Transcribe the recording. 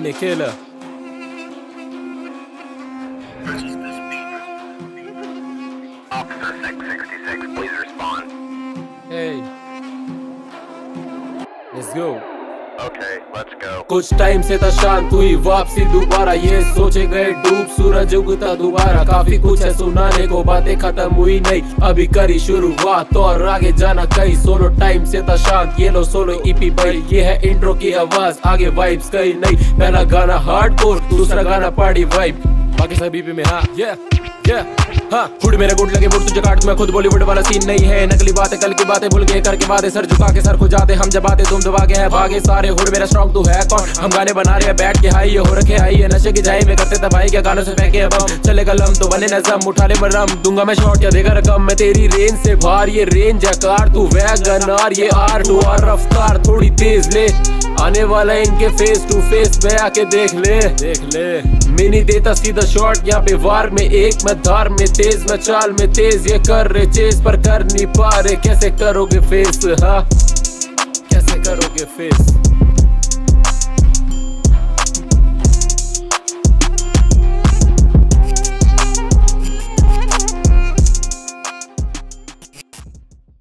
Mini Killer. Officer 666, please respond. Hey. Let's go. Okay, let's go. कुछ time से था शांत हुई वापसी दोबारा, ये सोचे गए डूब सूरज उगता दोबारा। काफी कुछ है सुनाने को, बातें खत्म हुई नहीं, अभी करी शुरुआत तो और आगे जाना कहीं। सोलो टाइम से था शांत, ये लो सोलो ईपी भाई, ये है इंट्रो की आवाज, आगे वाइब्स कहीं नहीं। पहला गाना हार्डकोर, दूसरा गाना पार्टी वाइब, बाकी सभी पे में हाँ हाँ। फुट मेरे गुट लगे फुट तुझे काट, मैं खुद बॉलीवुड वाला सीन नहीं है। नकली बातें कल की बातें भूल गए करके बातें, सर झुका के सर खो जाते हम जब आते, तुम दबा के है भागे सारे। हुड मेरा स्ट्रॉन्ग तू है कौन, हम गाने बना रहे हैं बैठ के हाई, ये हो रखे हाई है नशे की जाई में करते तबाही के गानों से फेंके अब हम। चले कलम तो बने नजम, उठा ले मरम, दूंगा मैं शॉट या देगा रकम, मैं तेरी रेंज से बाहर ये रेंज है कार, तू वैगन आर ये R2R रफ्तार थोड़ी तेज ले, आने वाला इनके फेस टू फेस पे आके देख ले। मिनी देता सीधा शॉट यहाँ पे वार में, एक मैं धार में तेज, मैं चाल में तेज, ये कर रहे चेज पर कर नहीं पा रहे, कैसे करोगे फेस, हाँ कैसे करोगे फेस।